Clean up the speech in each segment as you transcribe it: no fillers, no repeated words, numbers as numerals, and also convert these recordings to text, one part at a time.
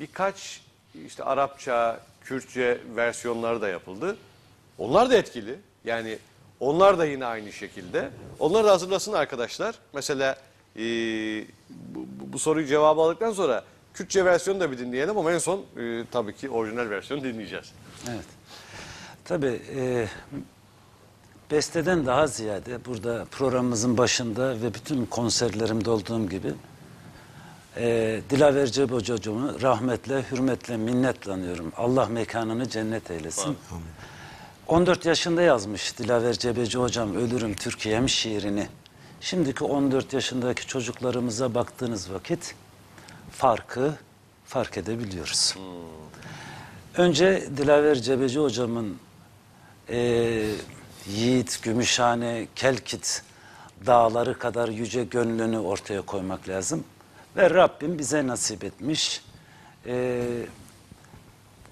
birkaç işte Arapça, Kürtçe versiyonları da yapıldı. Onlar da etkili. Yani onlar da yine aynı şekilde. Onları da hazırlasın arkadaşlar. Mesela bu soruyu cevabı aldıktan sonra Kürtçe versiyonu da bir dinleyelim ama en son tabii ki orijinal versiyonu dinleyeceğiz. Evet. Tabii besteden daha ziyade burada programımızın başında ve bütün konserlerimde olduğum gibi Dilaver Cebeci hocamı rahmetle, hürmetle, minnetle anıyorum. Allah mekanını cennet eylesin. 14 yaşında yazmış Dilaver Cebeci hocam Ölürüm Türkiyem şiirini. Şimdiki 14 yaşındaki çocuklarımıza baktığınız vakit farkı fark edebiliyoruz. Önce Dilaver Cebeci hocamın Yiğit, Gümüşhane, Kelkit dağları kadar yüce gönlünü ortaya koymak lazım. Ve Rabbim bize nasip etmiş.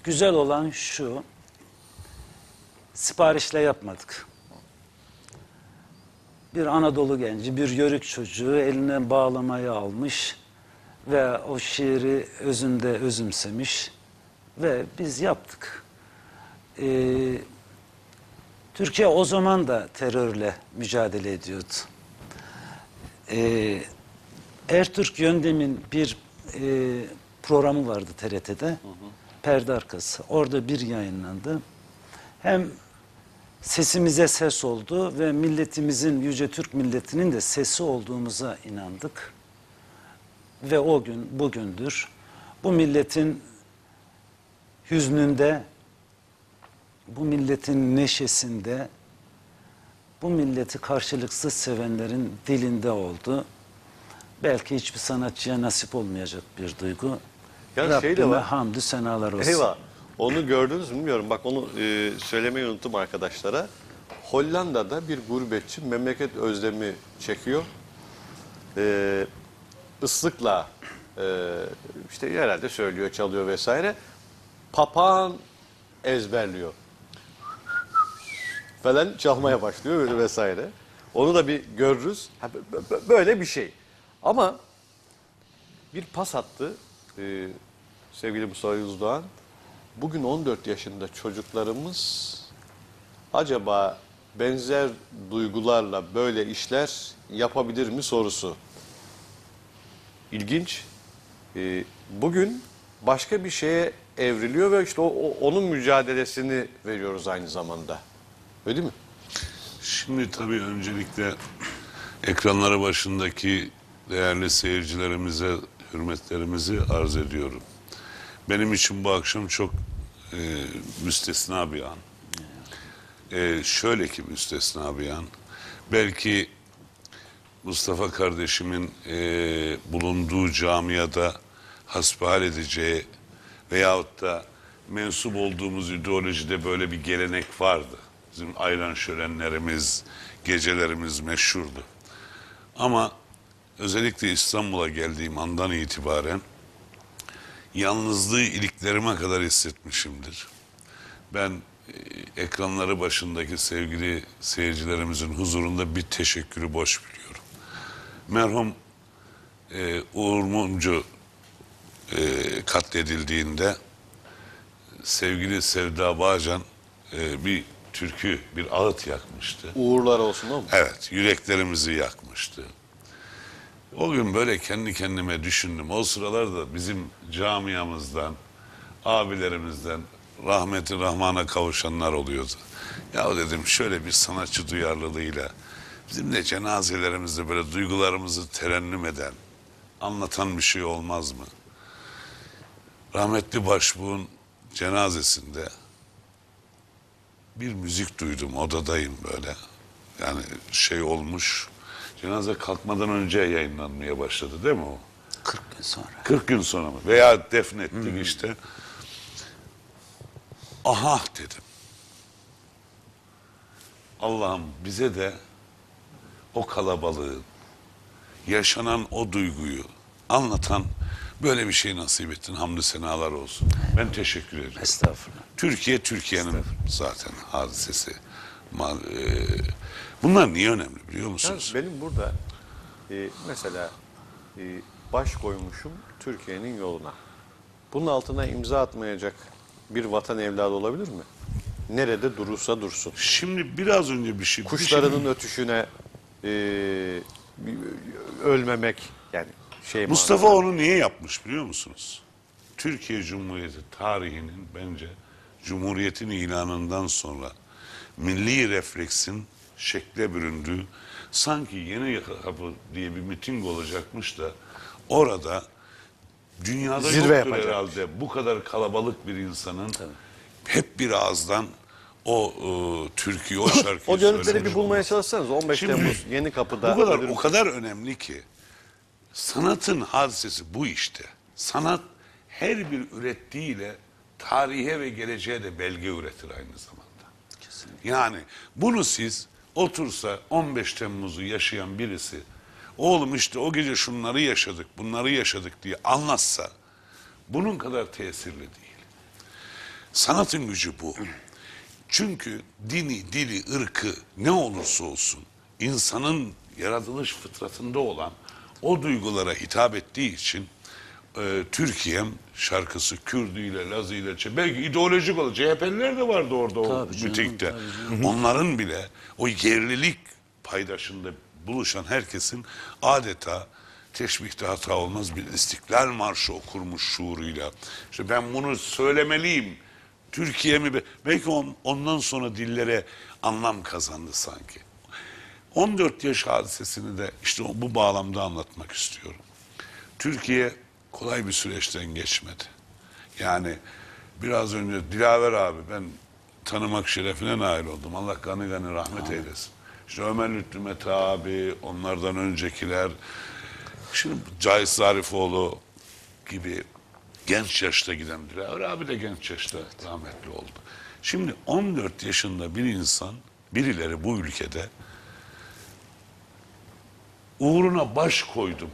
Güzel olan şu, siparişle yapmadık. Bir Anadolu genci, bir yörük çocuğu eline bağlamayı almış ve o şiiri özünde özümsemiş ve biz yaptık. Türkiye o zaman da terörle mücadele ediyordu. Ertürk Yöndem'in bir programı vardı TRT'de, Perde Arkası. Orada bir yayınlandı. Hem sesimize ses oldu ve milletimizin, Yüce Türk milletinin de sesi olduğumuza inandık. Ve o gün, bugündür bu milletin hüznünde, bu milletin neşesinde, bu milleti karşılıksız sevenlerin dilinde oldu. Belki hiçbir sanatçıya nasip olmayacak bir duygu. Yani Rabbime hamdü senalar olsun. Eyvah. Onu gördünüz mü bilmiyorum. Bak onu söylemeyi unuttum arkadaşlara. Hollanda'da bir gurbetçi memleket özlemi çekiyor. Islıkla işte herhalde söylüyor, çalıyor vesaire. Papağan ezberliyor. Falan çalmaya başlıyor böyle vesaire. Onu da bir görürüz. Böyle bir şey. Ama bir pas attı sevgili Mustafa Yıldızdoğan. Bugün 14 yaşında çocuklarımız acaba benzer duygularla böyle işler yapabilir mi sorusu. İlginç. Bugün başka bir şeye evriliyor ve işte onun mücadelesini veriyoruz aynı zamanda. Öyle değil mi? Şimdi tabii öncelikle ekranları başındaki değerli seyircilerimize hürmetlerimizi arz ediyorum. Benim için bu akşam çok müstesna bir an. Şöyle ki müstesna bir an. Belki Mustafa kardeşimin bulunduğu camiada hasbihal edeceği veyahut da mensup olduğumuz ideolojide böyle bir gelenek vardı. Bizim ayran şölenlerimiz, gecelerimiz meşhurdu. Ama özellikle İstanbul'a geldiğim andan itibaren yalnızlığı iliklerime kadar hissetmişimdir. Ben ekranları başındaki sevgili seyircilerimizin huzurunda bir teşekkürü boş biliyorum. Merhum Uğur Mumcu katledildiğinde sevgili Sevda Bağcan bir türkü, bir ağıt yakmıştı. Uğurlar olsun ama. Evet, yüreklerimizi yakmıştı. O gün böyle kendi kendime düşündüm. O sıralarda bizim camiamızdan, abilerimizden rahmeti rahmana kavuşanlar oluyordu. Ya dedim şöyle bir sanatçı duyarlılığıyla bizim de cenazelerimizde böyle duygularımızı terennüm eden, anlatan bir şey olmaz mı? Rahmetli Başbuğ'un cenazesinde bir müzik duydum, odadayım böyle. Yani şey olmuş... Cenaze kalkmadan önce yayınlanmaya başladı değil mi o? 40 gün sonra. 40 gün sonra mı? Veya defnettik işte. Aha dedim. Allah'ım bize de o kalabalığın, yaşanan o duyguyu anlatan böyle bir şey nasip ettin. Hamdü senalar olsun. Ben teşekkür ederim. Estağfurullah. Türkiye'nin zaten hadisesi. Bunlar niye önemli biliyor musunuz? Yani benim burada mesela baş koymuşum Türkiye'nin yoluna. bunun altına imza atmayacak bir vatan evladı olabilir mi? Nerede durursa dursun. Şimdi biraz önce bir şey... Kuşlarının ötüşüne ölmemek yani şey... Mustafa manada. Onu niye yapmış biliyor musunuz? Türkiye Cumhuriyeti tarihinin bence Cumhuriyet'in ilanından sonra milli refleksin şekle büründüğü, sanki Yeni Kapı diye bir miting olacakmış da orada dünyada zirve yoktur herhalde bu kadar kalabalık bir insanın hep bir ağızdan o türküyü, o şarkıyı o görüntüleri bir bulmaya çalışsanız 15 Şimdi, Temmuz Yeni Kapı'da. Bu kadar, o kadar önemli ki sanatın hadisesi bu işte. Sanat her bir ürettiğiyle tarihe ve geleceğe de belge üretir aynı zamanda. Kesinlikle. Yani bunu siz otursa 15 Temmuz'u yaşayan birisi oğlum işte o gece şunları yaşadık, bunları yaşadık diye anlatsa bunun kadar tesirli değil. Sanatın gücü bu. Çünkü dini, dili, ırkı ne olursa olsun insanın yaratılış fıtratında olan o duygulara hitap ettiği için Türkiye'm şarkısı Kürdüyle, Lazıyla, belki ideolojik olan CHP'liler de vardı orada o mitingde. Onların bile o yerlilik paydaşında buluşan herkesin adeta teşbihte hata olmaz bir İstiklal Marşı okurmuş şuuruyla. İşte ben bunu söylemeliyim. Türkiye'mi belki ondan sonra dillere anlam kazandı sanki. 14 yaş hadisesini de işte bu bağlamda anlatmak istiyorum. Türkiye kolay bir süreçten geçmedi. Yani biraz önce Dilaver abi ben tanımak şerefine nail oldum. Allah gani gani rahmet eylesin. İşte Ömer Lütfü Met abi, onlardan öncekiler. Şimdi Cahit Zarifoğlu gibi genç yaşta giden Dilaver abi de genç yaşta rahmetli oldu. Şimdi 14 yaşında bir insan, birileri bu ülkede uğruna baş koydum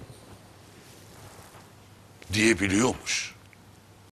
diyebiliyormuş.